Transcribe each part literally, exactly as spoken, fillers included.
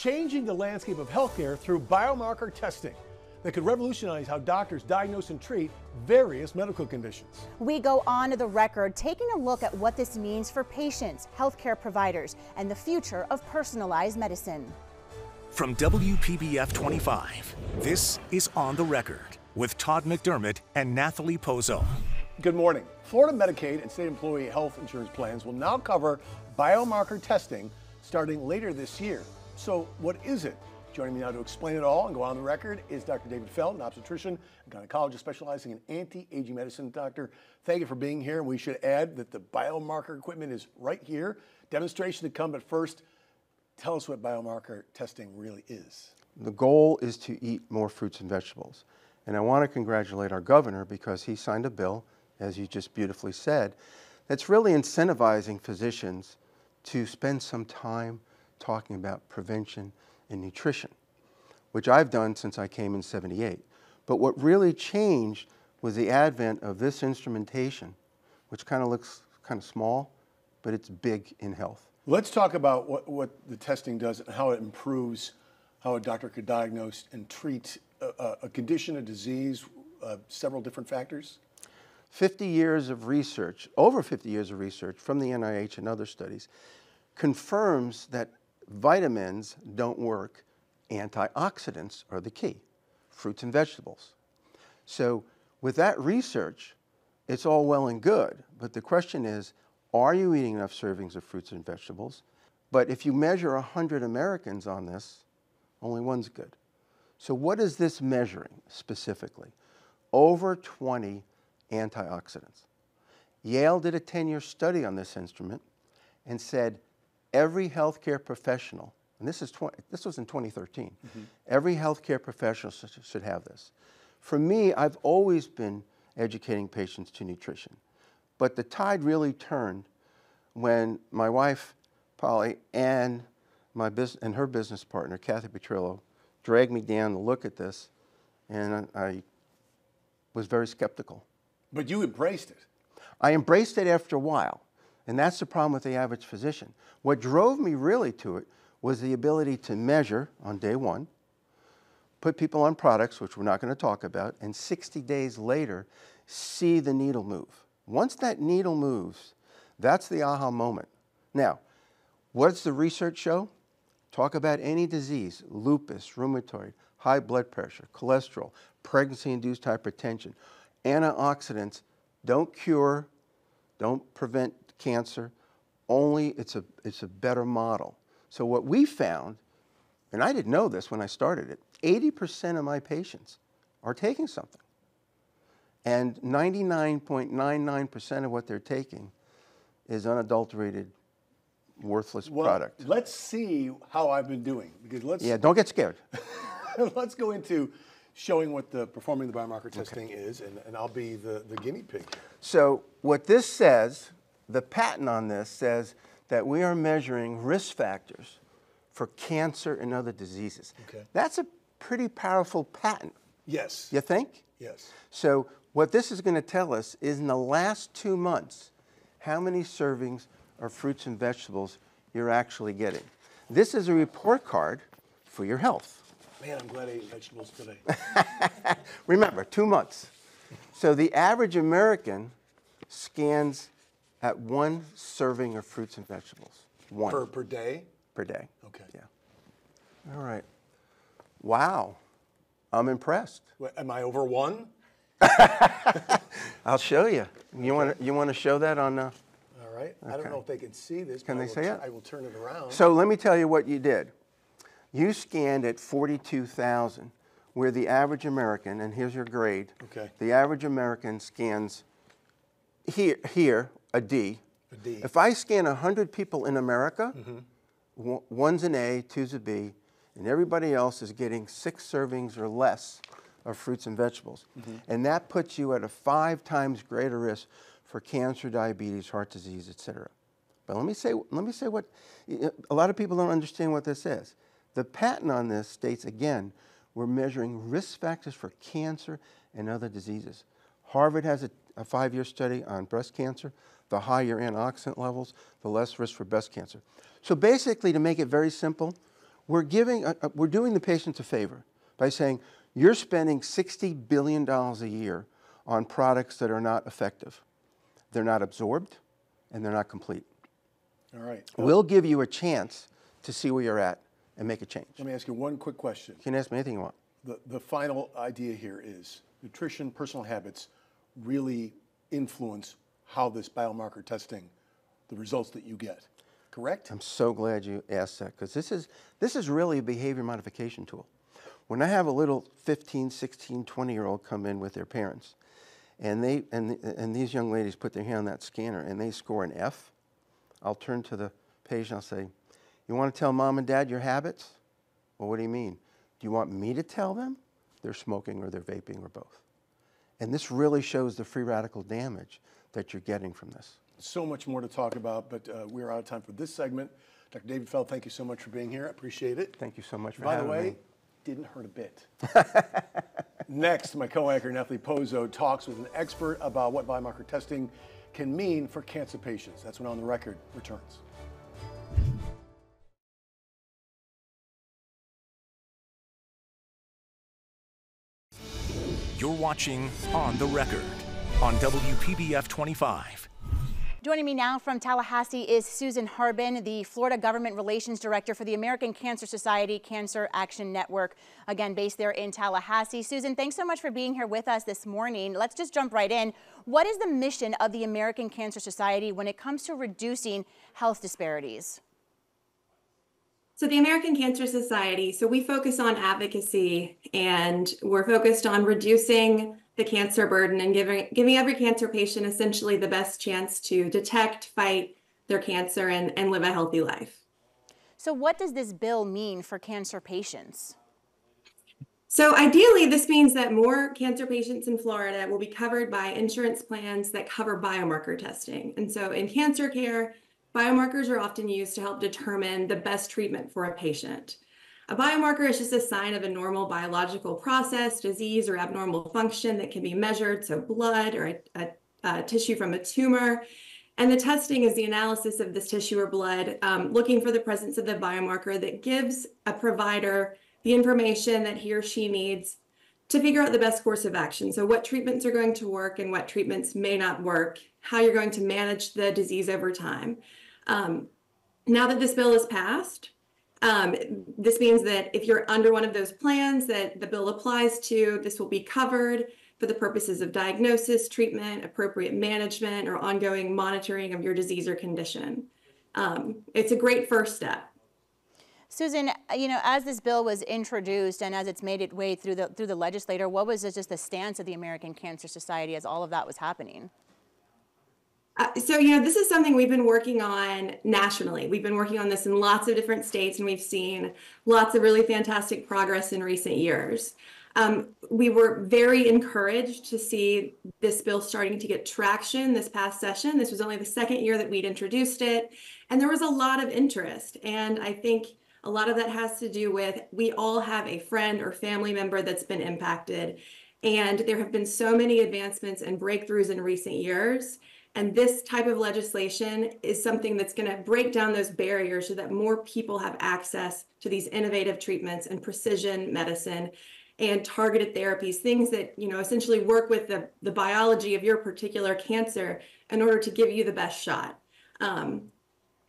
changing the landscape of healthcare through biomarker testing that could revolutionize how doctors diagnose and treat various medical conditions. We go on to the record, taking a look at what this means for patients, healthcare providers, and the future of personalized medicine. From W P B F twenty-five, this is On the Record with Todd McDermott and Nathalie Pozo. Good morning. Florida Medicaid and state employee health insurance plans will now cover biomarker testing starting later this year. So what is it? Joining me now to explain it all and go on the record is Doctor David Feld, an obstetrician and gynecologist specializing in anti-aging medicine. Doctor, thank you for being here. We should add that the biomarker equipment is right here. Demonstration to come, but first, tell us what biomarker testing really is. The goal is to eat more fruits and vegetables. And I want to congratulate our governor because he signed a bill, as you just beautifully said, that's really incentivizing physicians to spend some time talking about prevention and nutrition, which I've done since I came in seventy-eight. But what really changed was the advent of this instrumentation, which kind of looks kind of small, but it's big in health. Let's talk about what, what the testing does and how it improves how a doctor could diagnose and treat a, a condition, a disease, uh, several different factors. fifty years of research, over fifty years of research from the N I H and other studies, confirms that vitamins don't work. Antioxidants are the key, fruits and vegetables. So with that research, it's all well and good, but the question is, are you eating enough servings of fruits and vegetables? But if you measure one hundred Americans on this, only one's good. So what is this measuring specifically? Over twenty antioxidants. Yale did a ten-year study on this instrument and said, every healthcare professional, and this is this was in twenty thirteen, mm-hmm. every healthcare professional should have this. For me, I've always been educating patients to nutrition, but the tide really turned when my wife, Polly, and my bus and her business partner, Kathy Petrillo, dragged me down to look at this, and I was very skeptical. But you embraced it. I embraced it after a while. And that's the problem with the average physician. What drove me really to it was the ability to measure on day one, put people on products, which we're not going to talk about, and sixty days later, see the needle move. Once that needle moves, that's the aha moment. Now, what does the research show? Talk about any disease, lupus, rheumatoid, high blood pressure, cholesterol, pregnancy-induced hypertension. Antioxidants don't cure, don't prevent cancer, only it's a, it's a better model. So what we found, and I didn't know this when I started it, eighty percent of my patients are taking something. And ninety-nine point nine nine percent of what they're taking is unadulterated, worthless well, product. Let's see how I've been doing. Because let's Yeah, don't get scared. Let's go into showing what the performing the biomarker testing okay. is, and, and I'll be the, the guinea pig. So what this says, the patent on this says that we are measuring risk factors for cancer and other diseases. Okay. That's a pretty powerful patent. Yes. You think? Yes. So what this is going to tell us is in the last two months, how many servings of fruits and vegetables you're actually getting. This is a report card for your health. Man, I'm glad I ate vegetables today. Remember, two months. So the average American scans at one serving of fruits and vegetables. One. Per, per day? Per day. Okay. Yeah. All right. Wow. I'm impressed. Wait, am I over one? I'll show you. You okay. want you want to show that on? Uh... All right. Okay. I don't know if they can see this. Can they see it? I will turn it around. So let me tell you what you did. You scanned at forty-two thousand, where the average American, and here's your grade. Okay. The average American scans here here. A D. A D. If I scan one hundred people in America, mm-hmm. one's an A, two's a B, and everybody else is getting six servings or less of fruits and vegetables. Mm-hmm. And that puts you at a five times greater risk for cancer, diabetes, heart disease, et cetera. But let me say, let me say what, a lot of people don't understand what this is. The patent on this states, again, we're measuring risk factors for cancer and other diseases. Harvard has a, a five-year study on breast cancer. The higher antioxidant levels, the less risk for breast cancer. So basically, to make it very simple, we're giving, a, we're doing the patients a favor by saying, you're spending sixty billion dollars a year on products that are not effective. They're not absorbed, and they're not complete. All right. We'll give you a chance to see where you're at and make a change. Let me ask you one quick question. You can ask me anything you want. The, the final idea here is nutrition, personal habits really influence how this biomarker testing, the results that you get, correct? I'm so glad you asked that, because this is, this is really a behavior modification tool. When I have a little fifteen, sixteen, twenty-year-old come in with their parents, and, they, and, and these young ladies put their hand on that scanner and they score an F, I'll turn to the patient, I'll say, you want to tell mom and dad your habits? Well, what do you mean? Do you want me to tell them? They're smoking or they're vaping or both. And this really shows the free radical damage that you're getting from this. So much more to talk about, but uh, we're out of time for this segment. Doctor David Feld, thank you so much for being here. I appreciate it. Thank you so much for By having me. By the way, me. Didn't hurt a bit. Next, my co-anchor, Nathalie Pozo, talks with an expert about what biomarker testing can mean for cancer patients. That's when On the Record returns. You're watching On the Record on W P B F twenty-five. Joining me now from Tallahassee is Susan Harbin, the Florida Government Relations Director for the American Cancer Society Cancer Action Network, again based there in Tallahassee. Susan, thanks so much for being here with us this morning. Let's just jump right in. What is the mission of the American Cancer Society when it comes to reducing health disparities? So the American Cancer Society, so we focus on advocacy, and we're focused on reducing the cancer burden and giving giving every cancer patient essentially the best chance to detect, fight their cancer, and, and live a healthy life. So what does this bill mean for cancer patients? So ideally, this means that more cancer patients in Florida will be covered by insurance plans that cover biomarker testing. And so in cancer care, biomarkers are often used to help determine the best treatment for a patient. A biomarker is just a sign of a normal biological process, disease, or abnormal function that can be measured, so blood or a, a, a tissue from a tumor. And the testing is the analysis of this tissue or blood, um, looking for the presence of the biomarker that gives a provider the information that he or she needs to figure out the best course of action. So what treatments are going to work and what treatments may not work, how you're going to manage the disease over time. Um, now that this bill is passed, um, this means that if you're under one of those plans that the bill applies to, this will be covered for the purposes of diagnosis, treatment, appropriate management, or ongoing monitoring of your disease or condition. Um, it's a great first step. Susan, you know, as this bill was introduced and as it's made its way through the through the legislature, what was just the stance of the American Cancer Society as all of that was happening? Uh, so, you know, this is something we've been working on nationally. We've been working on this in lots of different states, and we've seen lots of really fantastic progress in recent years. Um, we were very encouraged to see this bill starting to get traction this past session. This was only the second year that we'd introduced it, and there was a lot of interest, and I think a lot of that has to do with we all have a friend or family member that's been impacted, and there have been so many advancements and breakthroughs in recent years, and this type of legislation is something that's going to break down those barriers so that more people have access to these innovative treatments and precision medicine and targeted therapies, things that, you know, essentially work with the, the biology of your particular cancer in order to give you the best shot. Um,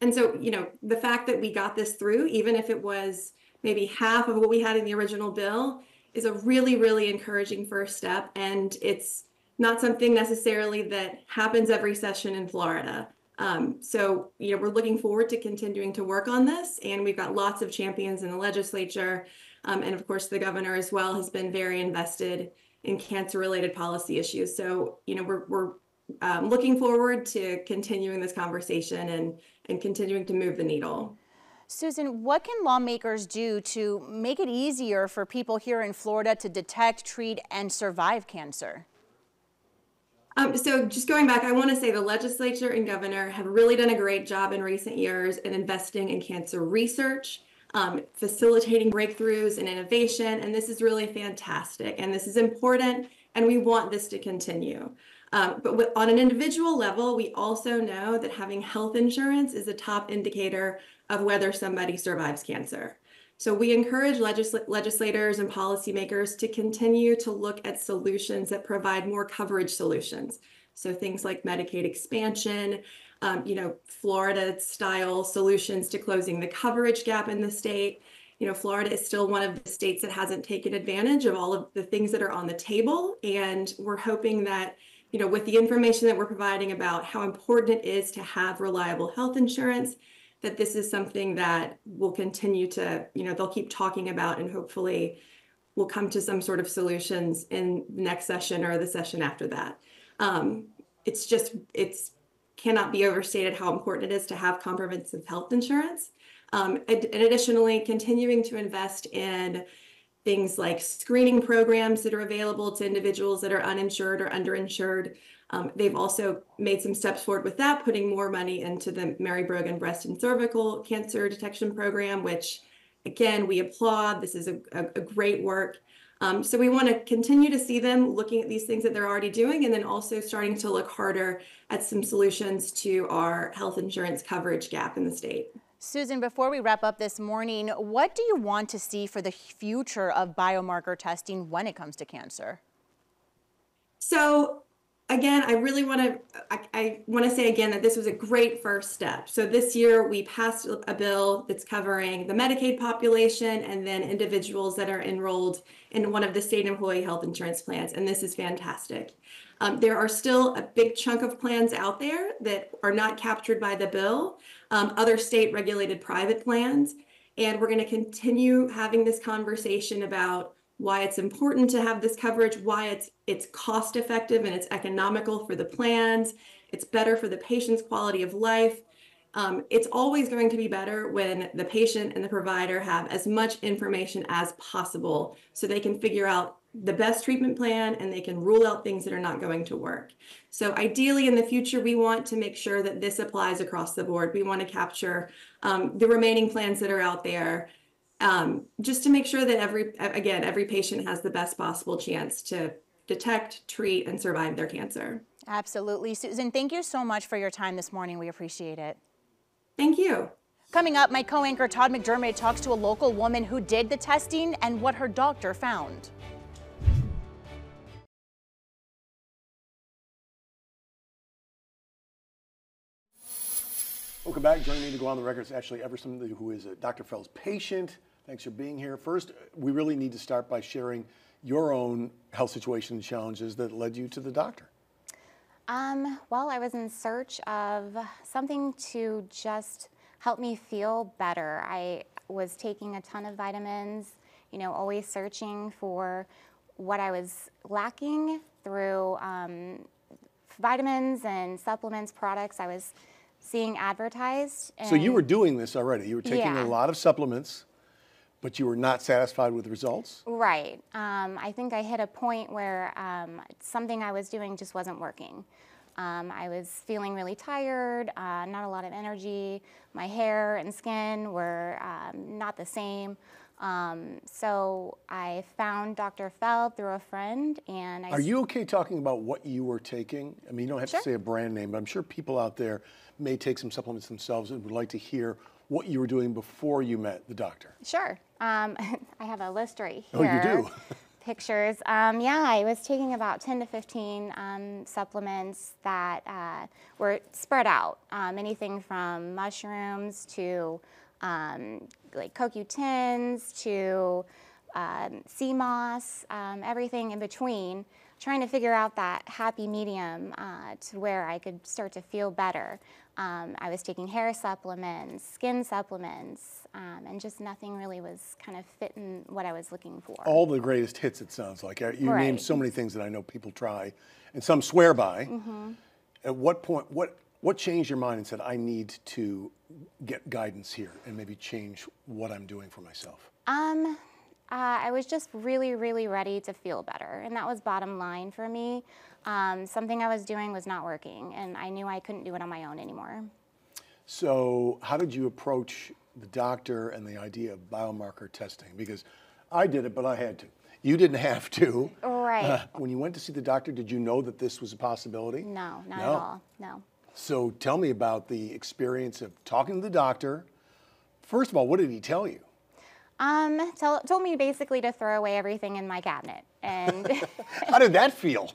And so, you know, the fact that we got this through, even if it was maybe half of what we had in the original bill, is a really, really encouraging first step. And it's not something necessarily that happens every session in Florida. Um, so, you know, we're looking forward to continuing to work on this. And we've got lots of champions in the legislature. Um, and of course, the governor as well has been very invested in cancer-related policy issues. So, you know, we're, we're Um, looking forward to continuing this conversation and, and continuing to move the needle. Susan, what can lawmakers do to make it easier for people here in Florida to detect, treat, and survive cancer? Um, so just going back, I want to say the legislature and governor have really done a great job in recent years in investing in cancer research, um, facilitating breakthroughs and innovation, and this is really fantastic, and this is important, and we want this to continue. Um, but with, on an individual level, we also know that having health insurance is a top indicator of whether somebody survives cancer. So we encourage legisl- legislators and policymakers to continue to look at solutions that provide more coverage solutions. So things like Medicaid expansion, um, you know, Florida style solutions to closing the coverage gap in the state. You know, Florida is still one of the states that hasn't taken advantage of all of the things that are on the table. And we're hoping that, you know, with the information that we're providing about how important it is to have reliable health insurance, that this is something that will continue to, you know, they'll keep talking about, and hopefully we'll come to some sort of solutions in the next session or the session after that. Um, it's just, it's cannot be overstated how important it is to have comprehensive health insurance. Um, and, and additionally, continuing to invest in things like screening programs that are available to individuals that are uninsured or underinsured. Um, they've also made some steps forward with that, putting more money into the Mary Brogan Breast and Cervical Cancer Detection Program, which, again, we applaud. This is a, a, a great work. Um, so we want to continue to see them looking at these things that they're already doing, and then also starting to look harder at some solutions to our health insurance coverage gap in the state. Susan, before we wrap up this morning, what do you want to see for the future of biomarker testing when it comes to cancer? So again, I really want to, I, I want to say again that this was a great first step. So this year we passed a bill that's covering the Medicaid population and then individuals that are enrolled in one of the state employee health insurance plans, and this is fantastic. Um, there are still a big chunk of plans out there that are not captured by the bill, um, other state regulated private plans. And we're going to continue having this conversation about why it's important to have this coverage, why it's it's cost effective and it's economical for the plans. It's better for the patient's quality of life. Um, it's always going to be better when the patient and the provider have as much information as possible so they can figure out the best treatment plan and they can rule out things that are not going to work. So ideally in the future, we want to make sure that this applies across the board. We want to capture um, the remaining plans that are out there um, just to make sure that every, again, every patient has the best possible chance to detect, treat, and survive their cancer. Absolutely. Susan, thank you so much for your time this morning. We appreciate it. Thank you. Coming up, my co-anchor Todd McDermott talks to a local woman who did the testing and what her doctor found. Welcome back. Joining me to go on the record is Ashley Everson, who is Doctor Feld's patient. Thanks for being here. First, we really need to start by sharing your own health situation and challenges that led you to the doctor. Um, well, I was in search of something to just help me feel better. I was taking a ton of vitamins, you know, always searching for what I was lacking through um, vitamins and supplements, products I was seeing advertised. And so you were doing this already. You were taking yeah. a lot of supplements, but you were not satisfied with the results? Right. Um, I think I hit a point where um, something I was doing just wasn't working. Um, I was feeling really tired, uh, not a lot of energy. My hair and skin were um, not the same. Um, so I found Doctor Feld through a friend, and I— Are you okay talking about what you were taking? I mean, you don't have sure. to say a brand name, but I'm sure people out there may take some supplements themselves and would like to hear what you were doing before you met the doctor. Sure. Um, I have a list right here. Oh, you do? Pictures. Um, yeah, I was taking about ten to fifteen um, supplements that uh, were spread out. Um, anything from mushrooms to um, like CoQ tens to um, sea moss, um, everything in between, trying to figure out that happy medium uh, to where I could start to feel better. Um, I was taking hair supplements, skin supplements, um, and just nothing really was kind of fitting what I was looking for. All the greatest hits, it sounds like. You right. named so many things that I know people try, and some swear by. Mm-hmm. At what point, what, what changed your mind and said, I need to get guidance here and maybe change what I'm doing for myself? Um, uh, I was just really, really ready to feel better, and that was bottom line for me. Um, something I was doing was not working, and I knew I couldn't do it on my own anymore. So how did you approach the doctor and the idea of biomarker testing? Because I did it, but I had to. You didn't have to. Right. Uh, when you went to see the doctor, did you know that this was a possibility? No, not no. at all, no. So tell me about the experience of talking to the doctor. First of all, what did he tell you? Um, tell, told me basically to throw away everything in my cabinet. And how did that feel?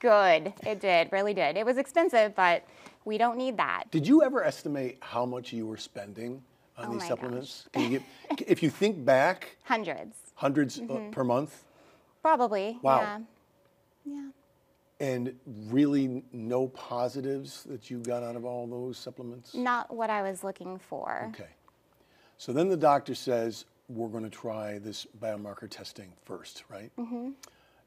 Good. It did. Really did. It was expensive, but we don't need that. Did you ever estimate how much you were spending on oh these supplements? Can you get, if you think back, hundreds. Hundreds mm-hmm. uh, per month? Probably. Wow. Yeah. Yeah. And really no positives that you got out of all those supplements? Not what I was looking for. Okay. So then the doctor says, we're going to try this biomarker testing first, right? Mm-hmm.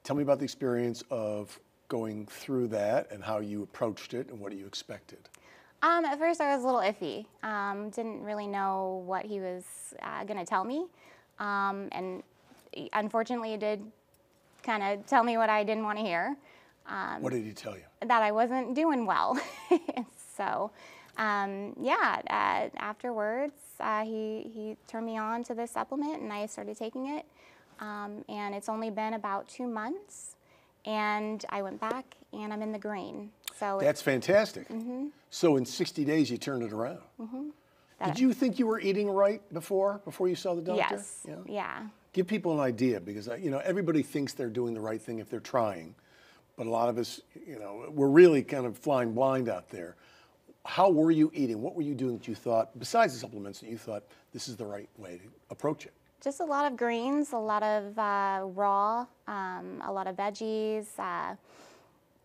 Tell me about the experience of going through that and how you approached it and what you expected. Um, at first I was a little iffy. Um, didn't really know what he was uh, going to tell me. Um, and unfortunately he did kind of tell me what I didn't want to hear. Um, what did he tell you? That I wasn't doing well. So, um, yeah, uh, afterwards uh, he, he turned me on to this supplement and I started taking it. Um, and it's only been about two months. And I went back and I'm in the green. So that's fantastic. Mm-hmm. So in sixty days you turned it around. Mm-hmm. Did you think you were eating right before before you saw the doctor? Yes. Yeah. Yeah. Give people an idea, because you know everybody thinks they're doing the right thing if they're trying, but a lot of us, you know, we're really kind of flying blind out there. How were you eating? What were you doing that you thought, besides the supplements, that you thought this is the right way to approach it? Just a lot of greens, a lot of uh, raw, um, a lot of veggies, uh,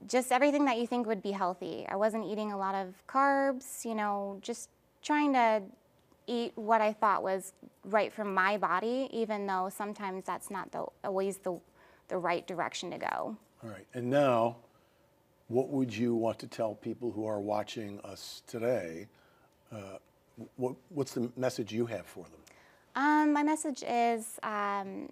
just everything that you think would be healthy. I wasn't eating a lot of carbs, you know, just trying to eat what I thought was right for my body, even though sometimes that's not the, always the, the right direction to go. All right, and now, what would you want to tell people who are watching us today? Uh, what, what's the message you have for them? Um, my message is um,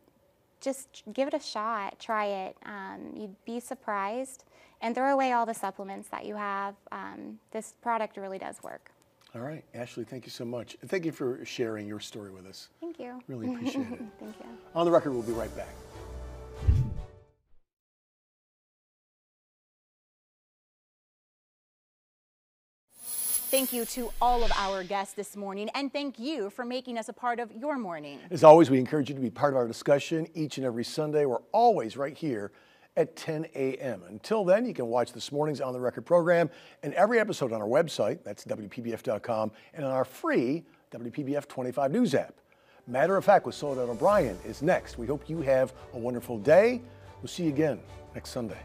just give it a shot, try it. Um, you'd be surprised, and throw away all the supplements that you have. Um, this product really does work. All right, Ashley, thank you so much. Thank you for sharing your story with us. Thank you. Really appreciate it. Thank you. On the Record, we'll be right back. Thank you to all of our guests this morning, and thank you for making us a part of your morning. As always, we encourage you to be part of our discussion each and every Sunday. We're always right here at ten A M Until then, you can watch this morning's On the Record program and every episode on our website, that's W P B F dot com, and on our free W P B F twenty-five News app. Matter of Fact with Soledad O'Brien is next. We hope you have a wonderful day. We'll see you again next Sunday.